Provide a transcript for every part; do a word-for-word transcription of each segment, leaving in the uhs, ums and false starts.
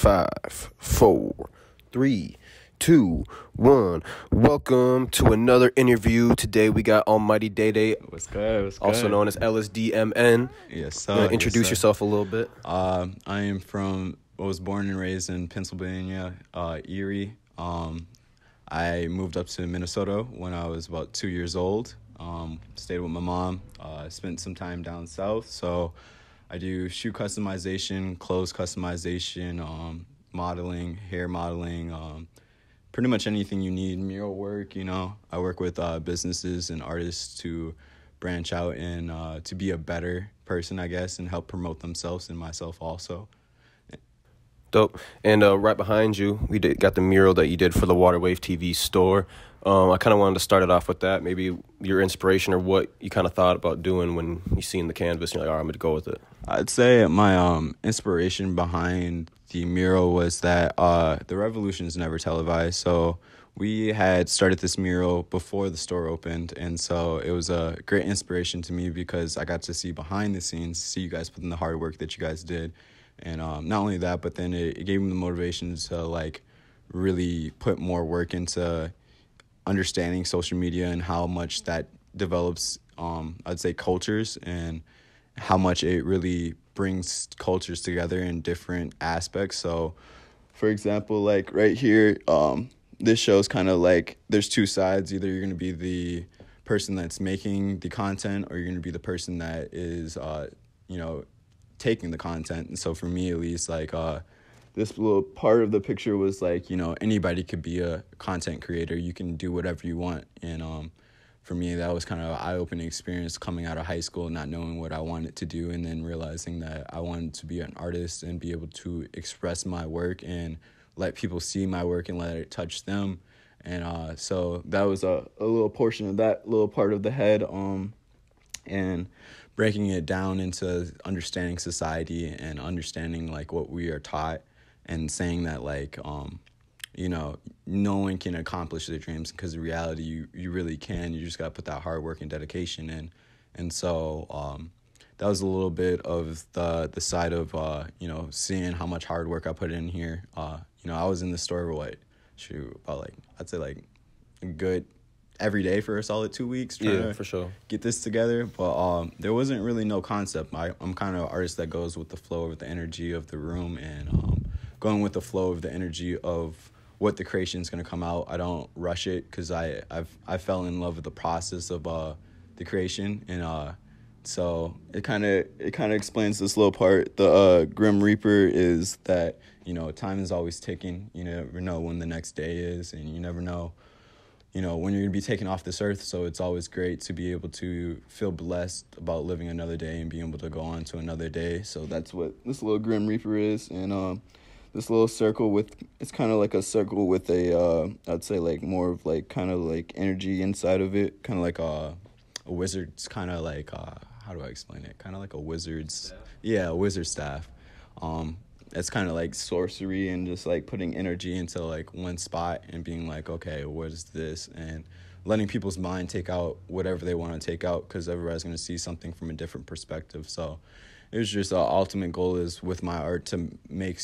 Five, four, three, two, one. Welcome to another interview. Today we got Almighty Day Day. What's good? What's good? Also known as L S D M N. Yes, sir. You wanna introduce yes, sir. yourself a little bit. Uh, I am from. I was born and raised in Pennsylvania, uh, Erie. Um, I moved up to Minnesota when I was about two years old. Um, stayed with my mom. Uh, spent some time down south. So I do shoe customization, clothes customization, um, modeling, hair modeling, um, pretty much anything you need, mural work, you know. I work with uh, businesses and artists to branch out and uh, to be a better person, I guess, and help promote themselves and myself also. Dope. And uh, right behind you, we did, got the mural that you did for the Waterwave T V store. Um, I kind of wanted to start it off with that, maybe your inspiration or what you kind of thought about doing when you seen the canvas and you're like, all right, I'm going to go with it. I'd say my um, inspiration behind the mural was that uh, the revolution is never televised. So we had started this mural before the store opened. And so it was a great inspiration to me because I got to see behind the scenes, see you guys put in the hard work that you guys did. And um, not only that, but then it, it gave me the motivation to, like, really put more work into understanding social media and how much that develops, um, I'd say, cultures and how much it really brings cultures together in different aspects. So, for example, like right here, um, this show's kind of like there's two sides. Either you're going to be the person that's making the content or you're going to be the person that is, uh, you know, taking the content. And so for me, at least, like uh this little part of the picture was like, you know, anybody could be a content creator. You can do whatever you want. And um for me, that was kind of an eye-opening experience coming out of high school, not knowing what I wanted to do, and then realizing that I wanted to be an artist and be able to express my work and let people see my work and let it touch them. And uh so that was a, a little portion of that little part of the head, um and breaking it down into understanding society and understanding, like, what we are taught and saying that, like, um, you know, no one can accomplish their dreams because in reality, you, you really can. You just got to put that hard work and dedication in. And so um, that was a little bit of the the side of, uh, you know, seeing how much hard work I put in here. Uh, you know, I was in the store, what, shoot, about, like, I'd say, like, a good every day for a solid two weeks trying yeah, to for sure. get this together. But um, there wasn't really no concept. I, I'm kind of an artist that goes with the flow of the energy of the room and um, going with the flow of the energy of what the creation is going to come out. I don't rush it because I I've, I fell in love with the process of uh, the creation. And uh, so it kind of it kind of explains this little part. The uh, Grim Reaper is that, you know, time is always ticking. You never know when the next day is, and you never know, you know, when you're going to be taken off this earth. So it's always great to be able to feel blessed about living another day and being able to go on to another day. So that's what this little Grim Reaper is. And um, this little circle with, it's kind of like a circle with a, uh, I'd say, like, more of, like, kind of, like, energy inside of it. Kind of like a, a wizard's kind of, like, uh, how do I explain it? Kind of like a wizard's, yeah, a wizard staff. Um, it's kind of like sorcery and just, like, putting energy into, like, one spot and being like, okay, what is this? And letting people's mind take out whatever they want to take out because everybody's going to see something from a different perspective. So it was just the ultimate goal is with my art to make,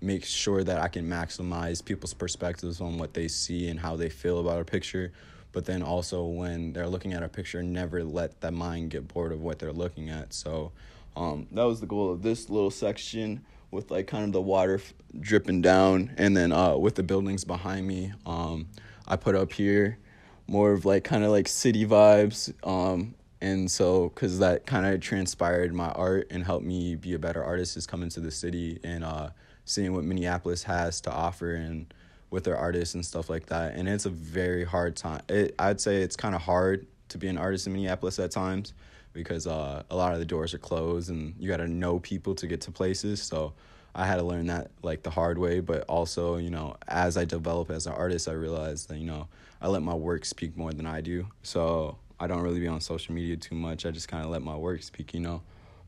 make sure that I can maximize people's perspectives on what they see and how they feel about a picture. But then also when they're looking at a picture, never let that mind get bored of what they're looking at. So um, that was the goal of this little section, with, like, kind of the water dripping down. And then uh, with the buildings behind me, um, I put up here more of, like, kind of like city vibes. Um, and so because that kind of transpired my art and helped me be a better artist is coming to the city and uh, seeing what Minneapolis has to offer and with their artists and stuff like that. And it's a very hard time. It, I'd say it's kind of hard to be an artist in Minneapolis at times, because uh, a lot of the doors are closed and you got to know people to get to places. So I had to learn that, like, the hard way. But also, you know, as I develop as an artist, I realized that, you know, I let my work speak more than I do. So I don't really be on social media too much. I just kind of let my work speak, you know.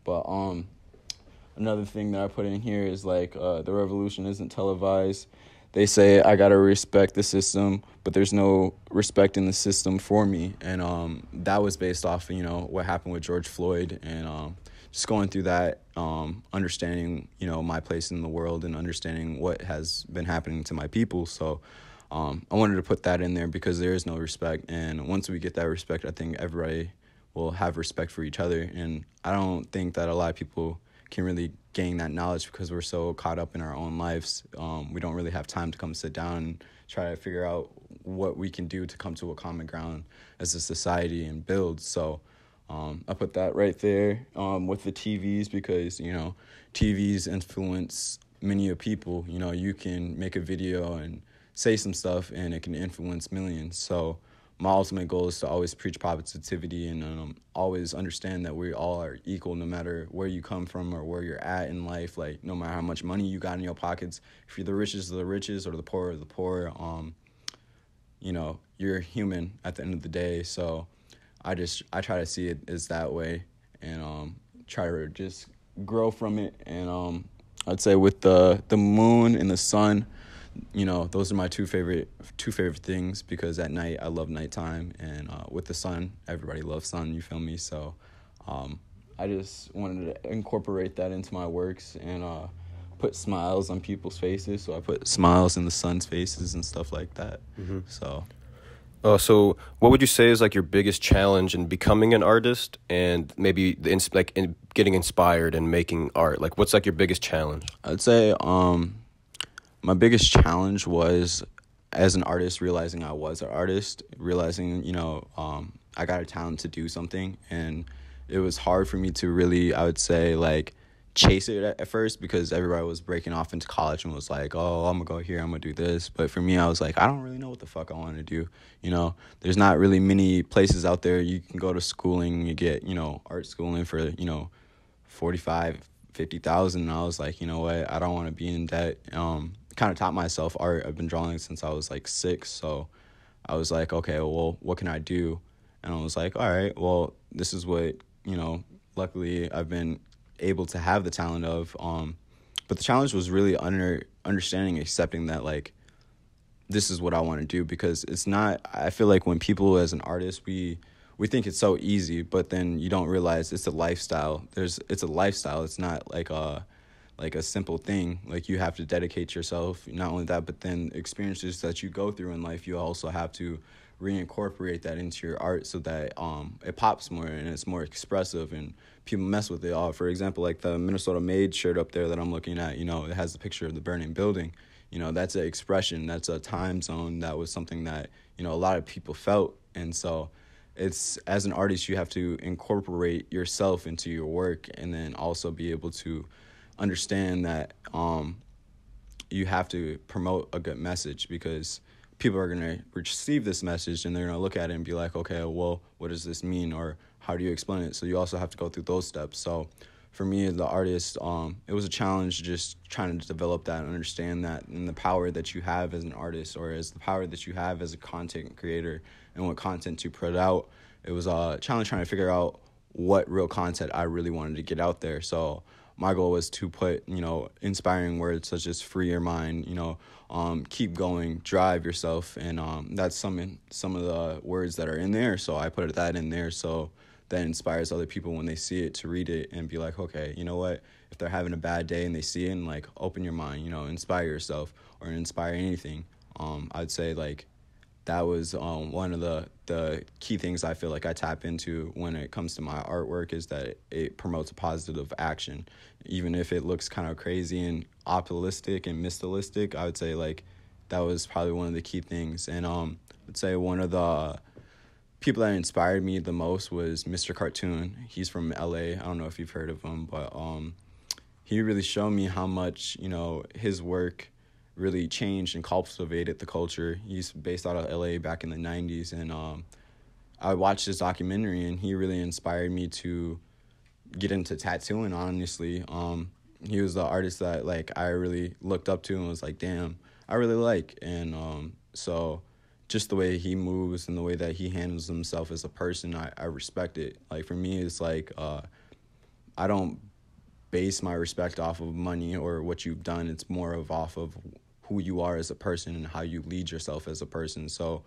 But um, another thing that I put in here is, like, uh, the revolution isn't televised. They say I got to respect the system, but there's no respect in the system for me. And um, that was based off, you know, what happened with George Floyd and um, just going through that, um, understanding, you know, my place in the world and understanding what has been happening to my people. So um, I wanted to put that in there because there is no respect. And once we get that respect, I think everybody will have respect for each other. And I don't think that a lot of people can really gain that knowledge because we're so caught up in our own lives. Um, we don't really have time to come sit down and try to figure out what we can do to come to a common ground as a society and build. So um, I put that right there um, with the T Vs because, you know, T Vs influence many of people. You know, you can make a video and say some stuff and it can influence millions. So my ultimate goal is to always preach positivity and um, always understand that we all are equal no matter where you come from or where you're at in life. Like, no matter how much money you got in your pockets, if you're the richest of the richest or the poor of the poor, um, you know, you're human at the end of the day. So I just, I try to see it as that way and um, try to just grow from it. And um, I'd say with the, the moon and the sun, you know, those are my two favorite two favorite things because at night I love nighttime, and uh, with the sun, everybody loves sun, you feel me? So um, I just wanted to incorporate that into my works and uh, put smiles on people's faces. So I put smiles in the sun's faces and stuff like that. Mm-hmm. So uh, so what would you say is like your biggest challenge in becoming an artist and maybe the ins- like in getting inspired and making art? Like, what's like your biggest challenge? I'd say um my biggest challenge was, as an artist, realizing I was an artist, realizing, you know, um, I got a talent to do something. And it was hard for me to really, I would say, like, chase it at, at first because everybody was breaking off into college and was like, oh, I'm going to go here, I'm going to do this. But for me, I was like, I don't really know what the fuck I want to do. You know, there's not really many places out there. You can go to schooling, you get, you know, art schooling for, you know, forty-five, fifty thousand. And I was like, you know what, I don't want to be in debt. Um, kind of taught myself art. I've been drawing since I was like six, so I was like, okay, well, what can I do? And I was like, all right, well, this is what, you know, luckily I've been able to have the talent of, um but the challenge was really under understanding, accepting that, like, this is what I want to do. Because it's not, I feel like when people, as an artist, we we think it's so easy, but then you don't realize it's a lifestyle. There's it's a lifestyle. It's not like a like a simple thing. Like, you have to dedicate yourself, not only that, but then experiences that you go through in life, you also have to reincorporate that into your art so that um it pops more and it's more expressive and people mess with it all. For example, like the Minnesota Made shirt up there that I'm looking at, you know, it has the picture of the burning building. You know, that's an expression, that's a time zone, that was something that, you know, a lot of people felt. And so it's, as an artist, you have to incorporate yourself into your work and then also be able to understand that um, you have to promote a good message because people are going to receive this message and they're going to look at it and be like, okay, well, what does this mean? Or how do you explain it? So you also have to go through those steps. So for me as the artist, um, it was a challenge just trying to develop that and understand that, and the power that you have as an artist, or as the power that you have as a content creator and what content to put out. It was a challenge trying to figure out what real content I really wanted to get out there. So my goal was to put, you know, inspiring words such as free your mind, you know, um, keep going, drive yourself. And um, that's some some of the words that are in there. So I put that in there so that inspires other people when they see it to read it and be like, okay, you know what? If they're having a bad day and they see it, and like, open your mind, you know, inspire yourself or inspire anything. Um, I'd say like that was um, one of the, the key things I feel like I tap into when it comes to my artwork, is that it, it promotes a positive action. Even if it looks kind of crazy and optimistic and mysticistic, I would say like that was probably one of the key things. And um, I'd say one of the people that inspired me the most was Mister Cartoon. He's from L A. I don't know if you've heard of him, but um, he really showed me how much, you know, his work really changed and cultivated the culture. He's based out of L A back in the nineties, and um, I watched his documentary, and he really inspired me to get into tattooing, honestly. Um, he was the artist that, like, I really looked up to and was like, damn, I really like. And um, so just the way he moves and the way that he handles himself as a person, I, I respect it. Like, for me, it's like uh, I don't base my respect off of money or what you've done. It's more of off of who you are as a person and how you lead yourself as a person. So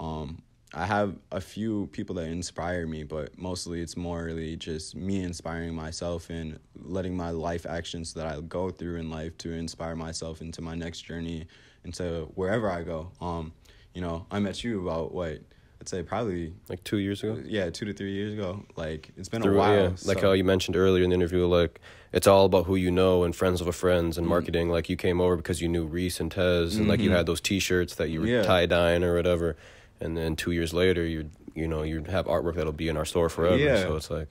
um, I have a few people that inspire me, but mostly it's more really just me inspiring myself and letting my life actions that I go through in life to inspire myself into my next journey, into wherever I go. Um, you know, I met you about what, I'd say probably like two years ago. Yeah, two to three years ago. Like it's been Through, a while. Yeah. So. Like how you mentioned earlier in the interview, like it's all about who you know and friends of a friends and marketing. Mm-hmm. Like you came over because you knew Reese and Tez, and mm-hmm. like you had those T-shirts that you were yeah. tie dyeing or whatever. And then two years later, you you know you have artwork that'll be in our store forever. Yeah. So it's like,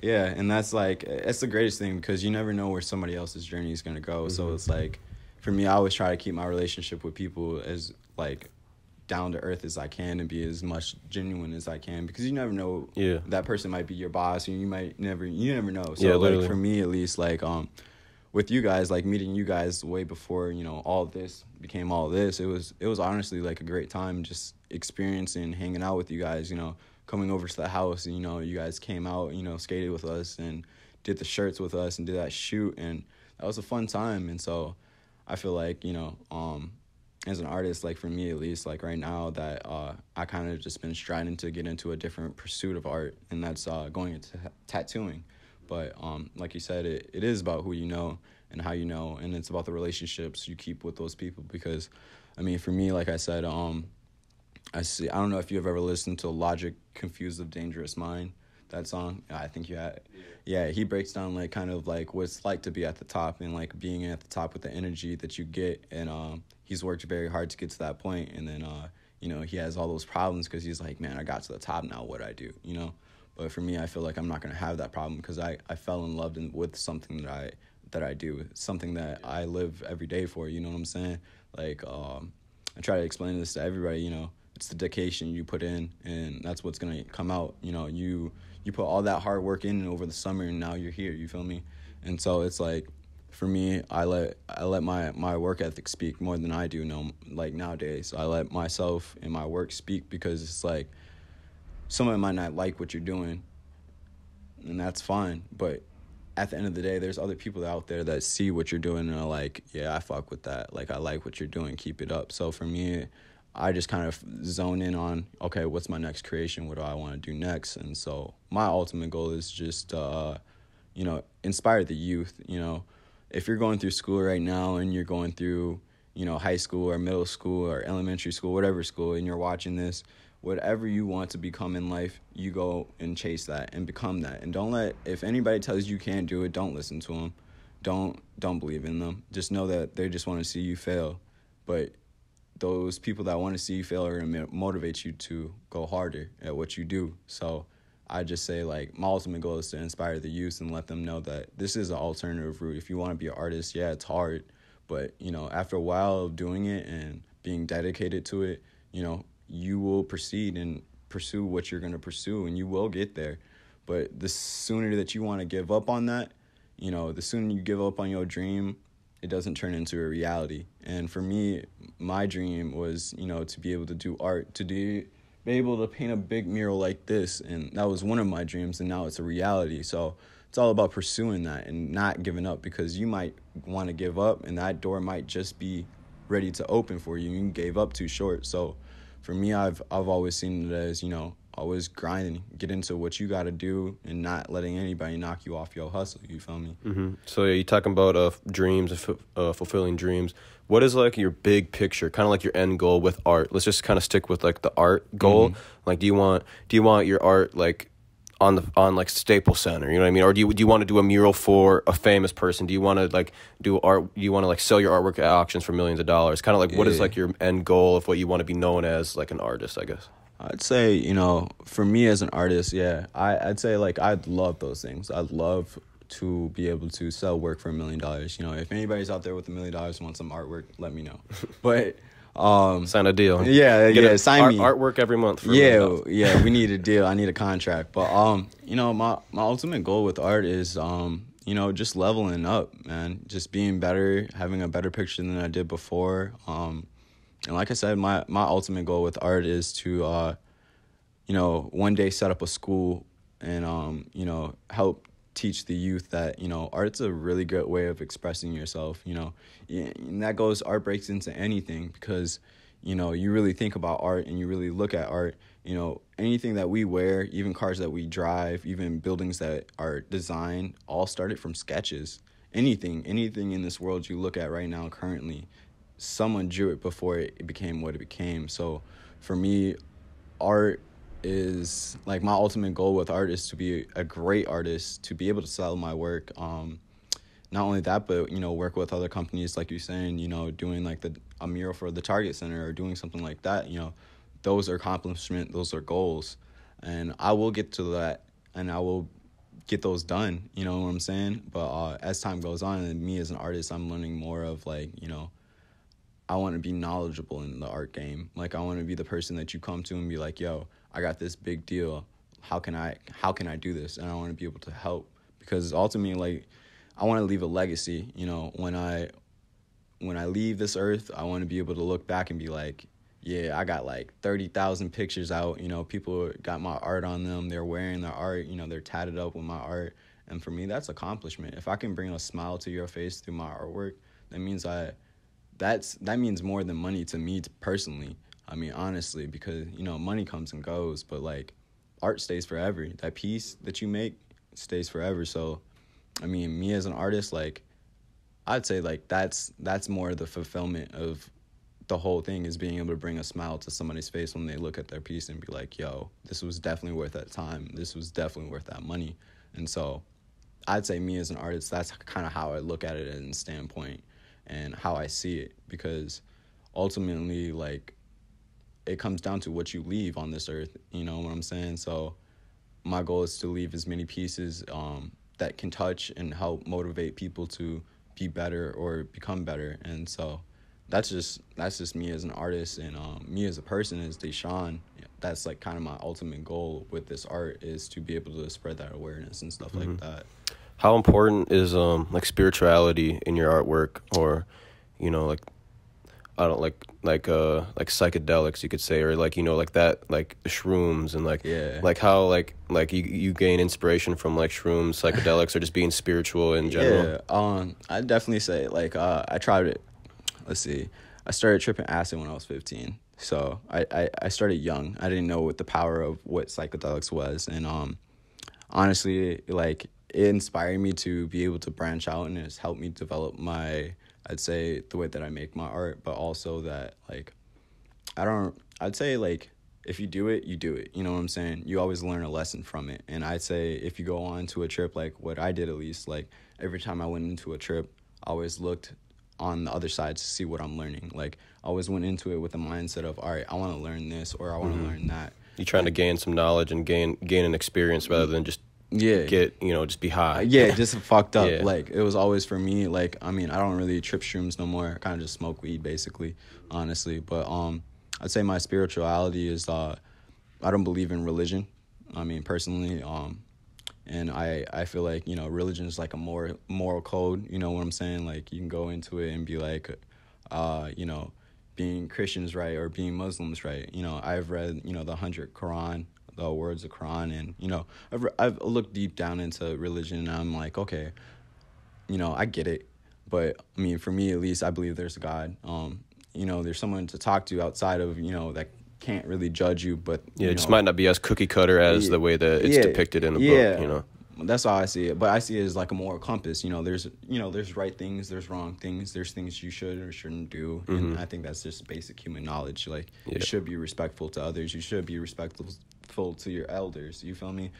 yeah, and that's like that's the greatest thing because you never know where somebody else's journey is gonna go. Mm-hmm. So it's like, for me, I always try to keep my relationship with people as like. down to earth as I can and be as much genuine as I can, because you never know, yeah, that person might be your boss and you might never you never know. So yeah, like for me at least, like um with you guys, like meeting you guys way before, you know, all this became all this, it was it was honestly like a great time just experiencing hanging out with you guys, you know, coming over to the house and, you know, you guys came out, you know, skated with us and did the shirts with us and did that shoot, and that was a fun time. And so I feel like, you know, um as an artist, like for me at least, like right now that uh I kind of just been striving to get into a different pursuit of art, and that's uh going into tattooing. But um like you said, it, it is about who you know and how you know, and it's about the relationships you keep with those people, because I mean for me, like I said, um I see I don't know if you've ever listened to Logic, Confused of Dangerous Mind, that song. I think you had, yeah, he breaks down like kind of like what it's like to be at the top and like being at the top with the energy that you get, and um he's worked very hard to get to that point. And then uh you know, he has all those problems because he's like, man, I got to the top, now what do I do, you know? But for me, I feel like I'm not going to have that problem because I I fell in love in, with something that I that I do, something that I live every day for, you know what I'm saying? Like um I try to explain this to everybody, you know, it's the dedication you put in and that's what's going to come out, you know. You You put all that hard work in over the summer and now you're here, you feel me? And so it's like, for me, I let I let my, my work ethic speak more than I do now, like nowadays. I let myself and my work speak, because it's like, someone might not like what you're doing and that's fine, but at the end of the day, there's other people out there that see what you're doing and are like, yeah, I fuck with that. Like, I like what you're doing, keep it up. So for me, I just kind of zone in on, okay, what's my next creation? What do I want to do next? And so my ultimate goal is just, uh, you know, inspire the youth. You know, if you're going through school right now and you're going through, you know, high school or middle school or elementary school, whatever school, and you're watching this, whatever you want to become in life, you go and chase that and become that. And don't let, if anybody tells you you can't do it, don't listen to them. Don't, don't believe in them. Just know that they just want to see you fail. But those people that want to see you fail are going to motivate you to go harder at what you do. So I just say, like, my ultimate goal is to inspire the youth and let them know that this is an alternative route. If you want to be an artist, yeah, it's hard. But, you know, after a while of doing it and being dedicated to it, you know, you will proceed and pursue what you're going to pursue, and you will get there. But the sooner that you want to give up on that, you know, the sooner you give up on your dream, it doesn't turn into a reality. And for me, my dream was, you know, to be able to do art, to do, be able to paint a big mural like this. And that was one of my dreams, and now it's a reality. So it's all about pursuing that and not giving up, because you might want to give up and that door might just be ready to open for you. You gave up too short. So for me, I've I've always seen it as, you know, always grinding, get into what you got to do and not letting anybody knock you off your hustle, you feel me? Mm-hmm. So yeah, you're talking about uh, dreams, uh, fulfilling dreams. What is like your big picture, kind of like your end goal with art? Let's just kind of stick with like the art goal. Mm-hmm. Like do you want do you want your art like on the on like Staples Center, you know what I mean? Or do you do you want to do a mural for a famous person? Do you want to like do art? Do you want to like sell your artwork at auctions for millions of dollars? Kind of like, yeah, what is like your end goal of what you want to be known as, like an artist, I guess? I'd say, you know, for me as an artist, yeah, I, I'd say, like, I'd love those things. I'd love to be able to sell work for a million dollars. You know, if anybody's out there with a million dollars wants some artwork, let me know. But um, sign a deal. Yeah, Get yeah, a, sign art, me. Artwork every month. For yeah, yeah, we need a deal. I need a contract. But, um, you know, my, my ultimate goal with art is, um, you know, just leveling up, man. Just being better, having a better picture than I did before. Um And like I said, my, my ultimate goal with art is to, uh, you know, one day set up a school and, um, you know, help teach the youth that, you know, art's a really good way of expressing yourself, you know. And that goes, art breaks into anything, because you know, you really think about art and you really look at art, you know, anything that we wear, even cars that we drive, even buildings that are designed, all started from sketches. Anything, anything in this world you look at right now currently, someone drew it before it became what it became. So for me, art is like my ultimate goal with art is to be a great artist, to be able to sell my work. Um, not only that, but, you know, work with other companies, like you're saying, you know, doing like the a mural for the Target Center or doing something like that. You know, those are accomplishments, those are goals. And I will get to that and I will get those done, you know what I'm saying? But uh, as time goes on, and me as an artist, I'm learning more of like, you know, I want to be knowledgeable in the art game. Like, I want to be the person that you come to and be like, yo, I got this big deal. How can I, how can I do this? And I want to be able to help, because ultimately, like, I want to leave a legacy. You know, when I, when I leave this earth, I want to be able to look back and be like, yeah, I got like thirty thousand pictures out. You know, people got my art on them. They're wearing their art. You know, they're tatted up with my art. And for me, that's accomplishment. If I can bring a smile to your face through my artwork, that means I, that's, that means more than money to me personally. I mean, honestly, because, you know, money comes and goes, but like art stays forever. That piece that you make stays forever. So, I mean, me as an artist, like, I'd say like that's that's more the fulfillment of the whole thing, is being able to bring a smile to somebody's face when they look at their piece and be like, yo, this was definitely worth that time. This was definitely worth that money. And so I'd say me as an artist, that's kind of how I look at it and standpoint and how I see it, because ultimately, like, it comes down to what you leave on this earth. You know what I'm saying? So my goal is to leave as many pieces um, that can touch and help motivate people to be better or become better. And so that's just that's just me as an artist, and um, me as a person, as Deshaun. That's like kind of my ultimate goal with this art, is to be able to spread that awareness and stuff mm-hmm. like that. How important is um like spirituality in your artwork, or, you know, like, I don't like like uh like psychedelics, you could say, or like, you know, like that, like shrooms and like yeah. like how like like you, you gain inspiration from like shrooms, psychedelics, or just being spiritual in general? Yeah, um, I definitely say like uh I tried it. Let's see, I started tripping acid when I was fifteen, so I, I I started young. I didn't know what the power of what psychedelics was, and um honestly, like, it inspired me to be able to branch out, and it's helped me develop my, I'd say, the way that I make my art, but also that, like, I don't, I'd say, like, if you do it, you do it. You know what I'm saying? You always learn a lesson from it. And I'd say if you go on to a trip, like what I did at least, like, every time I went into a trip, I always looked on the other side to see what I'm learning. Like, I always went into it with the mindset of, all right, I want to learn this, or I want to mm-hmm. learn that. You're trying to gain some knowledge and gain, gain an experience rather than just yeah get you know just be high. Yeah, just fucked up. Yeah. Like, it was always for me, like, I mean, I don't really trip shrooms no more. I kind of just smoke weed, basically, honestly. But um I'd say my spirituality is uh I don't believe in religion, I mean, personally. Um and I I feel like, you know, religion is like a more moral code. You know what I'm saying? Like, you can go into it and be like, uh you know, being Christians right or being Muslims right. You know, I've read, you know, the hundred Quran, the words of Quran, and, you know, I've, I've looked deep down into religion, and I'm like, okay, you know, I get it. But I mean, for me, at least, I believe there's a God. Um, you know, there's someone to talk to outside of, you know, that can't really judge you, but you yeah, know, it just might not be as cookie cutter as yeah, the way that it's yeah, depicted in a yeah. book, you know. That's how I see it. But I see it as like a moral compass. You know, there's, you know, there's right things, there's wrong things, there's things you should or shouldn't do. Mm-hmm. And I think that's just basic human knowledge. Like, yeah. you should be respectful to others. You should be respectful to your elders. You feel me?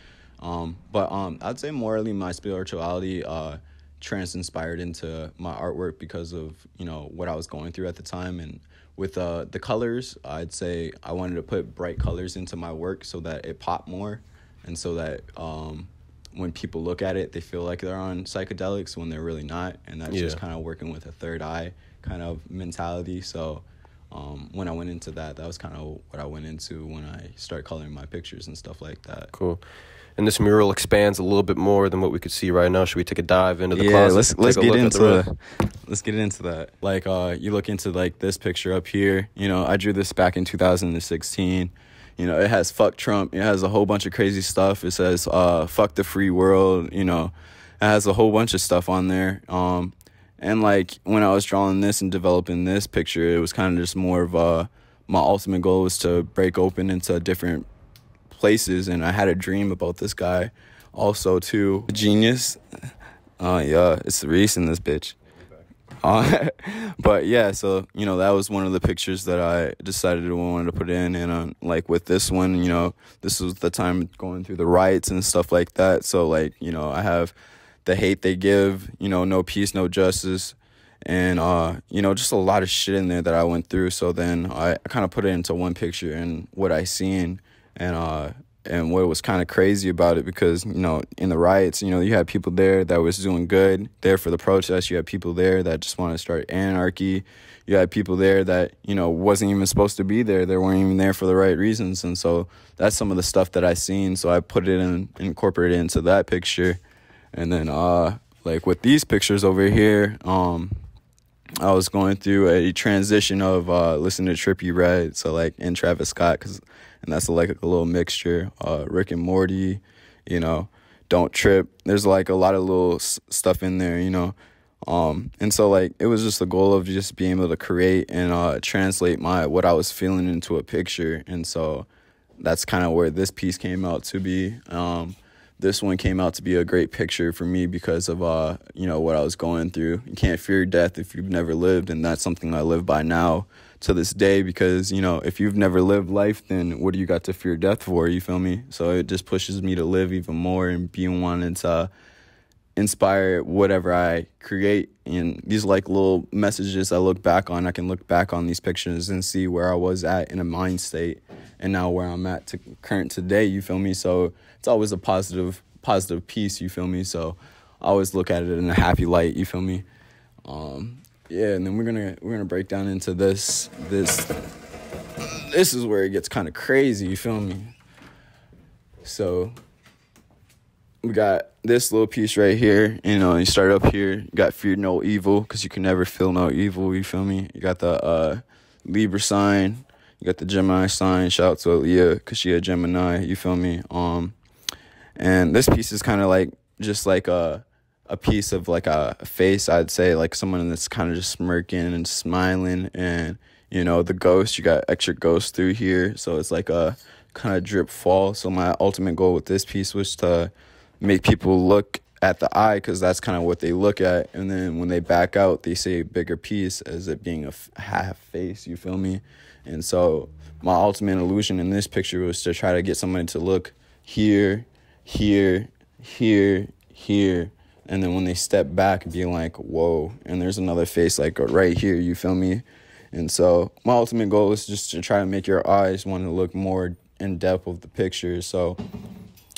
Um, but um, I'd say morally my spirituality uh, trans-inspired into my artwork because of, you know, what I was going through at the time. And with uh, the colors, I'd say I wanted to put bright colors into my work so that it popped more, and so that... Um, when people look at it, they feel like they're on psychedelics when they're really not. And that's yeah. just kind of working with a third eye kind of mentality. So um, when I went into that, that was kind of what I went into when I started coloring my pictures and stuff like that. Cool. And this mural expands a little bit more than what we could see right now. Should we take a dive into the yeah, closet? Yeah, let's, let's, get into, let's get into that. Like, uh, you look into, like, this picture up here. You know, I drew this back in two thousand sixteen. You know, it has fuck Trump. It has a whole bunch of crazy stuff. It says uh, fuck the free world. You know, it has a whole bunch of stuff on there. Um, and like when I was drawing this and developing this picture, it was kind of just more of a my ultimate goal was to break open into different places, and I had a dream about this guy also too. Genius. Uh, yeah, it's the reason this bitch. Uh, but yeah, so, you know, that was one of the pictures that I decided I wanted to put in. And um, like with this one, you know, this was the time going through the riots and stuff like that. So, like, you know, I have the hate they give, you know, no peace, no justice. And, uh, you know, just a lot of shit in there that I went through. So then I, I kind of put it into one picture and what I seen, and uh, and what was kind of crazy about it, because, you know, in the riots, you know, you had people there that was doing good there for the protest. You had people there that just want to start anarchy. You had people there that, you know, wasn't even supposed to be there. They weren't even there for the right reasons. And so that's some of the stuff that I seen. So I put it in, incorporated it into that picture. And then, uh, like with these pictures over here, um, I was going through a transition of uh, listening to Trippie Redd, so like, and Travis Scott, cause, and that's like a little mixture. Uh, Rick and Morty, you know, Don't Trip. There's like a lot of little s stuff in there, you know. Um, and so like it was just the goal of just being able to create and uh, translate my what I was feeling into a picture. And so that's kind of where this piece came out to be. Um, This one came out to be a great picture for me because of, uh, you know, what I was going through. You can't fear death if you've never lived, and that's something I live by now to this day because, you know, if you've never lived life, then what do you got to fear death for, you feel me? So it just pushes me to live even more and be wanting to inspire whatever I create. And these, like, little messages I look back on, I can look back on these pictures and see where I was at in a mind state and now where I'm at to current today, you feel me? So it's always a positive, positive piece, you feel me? So I always look at it in a happy light, you feel me? Um, yeah, and then we're gonna we're gonna break down into this this this is where it gets kind of crazy, you feel me? So we got this little piece right here. You know, you start up here. You got fear no evil, because you can never feel no evil, you feel me? You got the uh, Libra sign. You got the Gemini sign. Shout out to Leah, because she a Gemini, you feel me? Um, and this piece is kind of like just like a, a piece of like a face, I'd say, like someone that's kind of just smirking and smiling. And, you know, the ghost, you got extra ghosts through here. So it's like a kind of drip fall. So my ultimate goal with this piece was to make people look at the eye, because that's kind of what they look at. And then when they back out, they say a bigger piece as it being a f half face, you feel me? And so my ultimate illusion in this picture was to try to get somebody to look here, here, here, here. And then when they step back, be like, whoa. And there's another face like right here, you feel me? And so my ultimate goal is just to try to make your eyes want to look more in depth of the picture. So,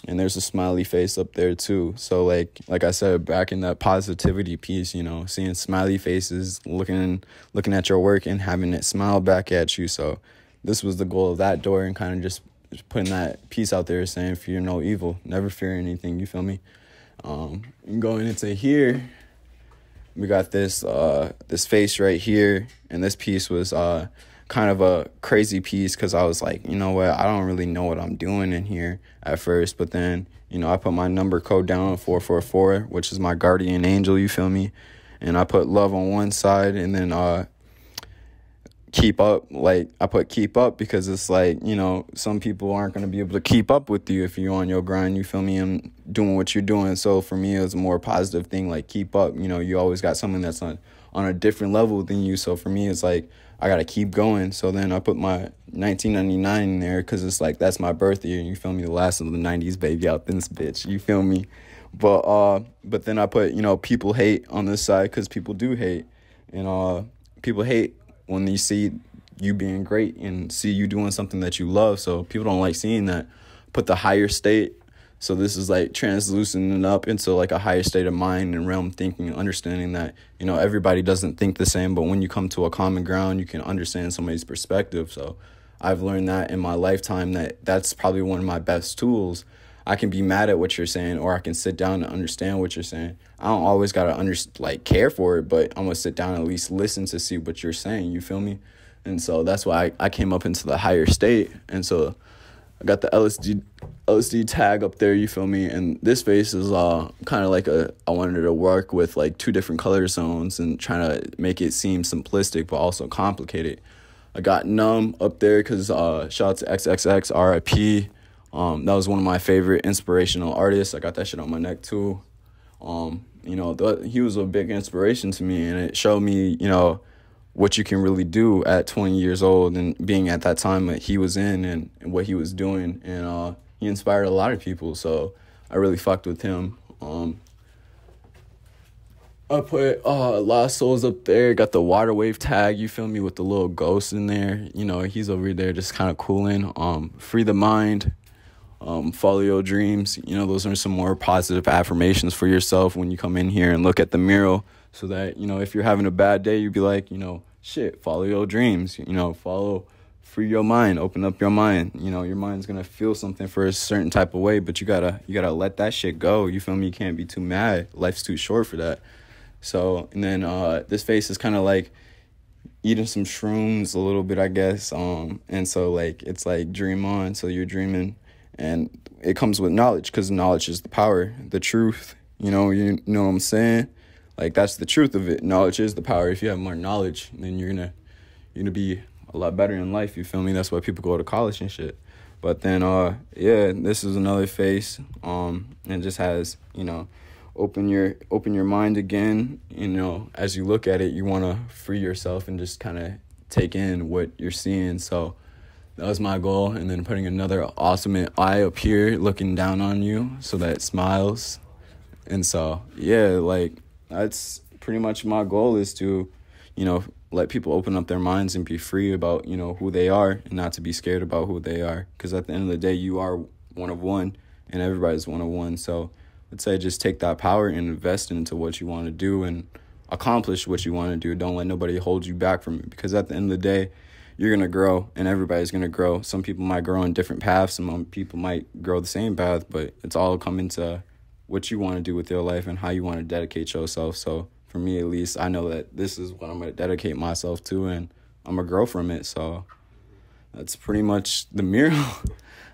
and there's a smiley face up there too. So like like I said, back in that positivity piece, you know, seeing smiley faces, looking looking at your work and having it smile back at you. So this was the goal of that door, and kind of just putting that piece out there saying fear no evil, never fear anything, you feel me? Um, going into here, we got this uh, this face right here, and this piece was uh, kind of a crazy piece because I was like, you know what, I don't really know what I'm doing in here at first, but then, you know, I put my number code down, four four four, which is my guardian angel, you feel me? And I put love on one side, and then uh keep up, like I put keep up because it's like, you know, some people aren't going to be able to keep up with you if you're on your grind, you feel me, and doing what you're doing. So for me, it was a more positive thing, like keep up, you know, you always got someone that's on on a different level than you. So for me, it's like I gotta keep going. So then I put my nineteen ninety-nine in there, because it's like that's my birth year, you feel me, the last of the nineties baby out this bitch, you feel me? But uh but then I put, you know, people hate on this side, because people do hate, and uh people hate when they see you being great and see you doing something that you love. So people don't like seeing that. Put the higher state. So this is like translucent up into like a higher state of mind and realm thinking and understanding that, you know, everybody doesn't think the same. But when you come to a common ground, you can understand somebody's perspective. So I've learned that in my lifetime, that that's probably one of my best tools. I can be mad at what you're saying, or I can sit down and understand what you're saying. I don't always got to under like care for it, but I'm going to sit down and at least listen to see what you're saying. You feel me? And so that's why I, I came up into the higher state. And so I got the L S D tag up there, you feel me? And this face is uh kind of like a, I wanted to work with like two different color zones and trying to make it seem simplistic but also complicated. I got Numb up there because uh, shout out to triple X, R I P. Um, that was one of my favorite inspirational artists. I got that shit on my neck too. Um, you know, th he was a big inspiration to me, and it showed me, you know, what you can really do at twenty years old and being at that time that he was in and, and what he was doing. And uh, he inspired a lot of people, so I really fucked with him. Um, I put uh, a lot of souls up there. Got the Waterwave tag, you feel me, with the little ghost in there. You know, he's over there just kind of cooling. Um, free the mind. Um, follow your dreams. You know, those are some more positive affirmations for yourself when you come in here and look at the mirror, so that, you know, if you're having a bad day, you'd be like, you know, shit, follow your dreams, you know, follow, free your mind, open up your mind. You know, your mind's gonna feel something for a certain type of way, but you gotta, you gotta let that shit go, you feel me? You can't be too mad, life's too short for that. So, and then uh, this face is kind of like eating some shrooms a little bit, I guess, um, and so, like, it's like dream on, so you're dreaming. And it comes with knowledge, because knowledge is the power, the truth, you know, you know what I'm saying? Like, that's the truth of it. Knowledge is the power. If you have more knowledge, then you're gonna, you're gonna be a lot better in life, you feel me? That's why people go to college and shit. But then, uh, yeah, this is another face, um, and it just has, you know, open your, open your mind again. You know, as you look at it, you want to free yourself and just kind of take in what you're seeing, so... that was my goal. And then putting another awesome eye up here looking down on you, so that it smiles. And so, yeah, like, that's pretty much my goal, is to, you know, let people open up their minds and be free about, you know, who they are, and not to be scared about who they are. Because at the end of the day, you are one of one, and everybody's one of one. So I'd say just take that power and invest into what you want to do and accomplish what you want to do. Don't let nobody hold you back from it, because at the end of the day, you're going to grow, and everybody's going to grow. Some people might grow on different paths. Some people might grow the same path, but it's all coming to what you want to do with your life and how you want to dedicate yourself. So for me, at least, I know that this is what I'm going to dedicate myself to, and I'm going to grow from it. So that's pretty much the mural,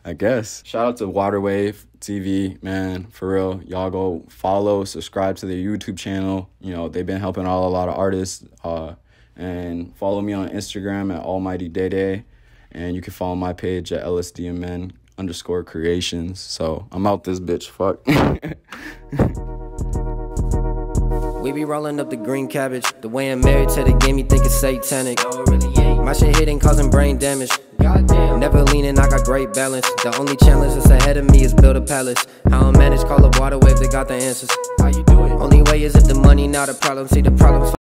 I guess. Shout out to Waterwave T V, man, for real. Y'all go follow, subscribe to their YouTube channel. You know, they've been helping all a lot of artists. Uh, And follow me on Instagram at Almighty Day Day. And you can follow my page at L S D M N underscore creations. So I'm out this bitch. Fuck. We be rolling up the green cabbage. The way I'm married to the game, you think it's satanic. My shit hitting, causing brain damage. Never leaning, I got great balance. The only challenge that's ahead of me is build a palace. How I manage, call a water wave, they got the answers. How you do it? Only way is if the money, not a problem. See the problems.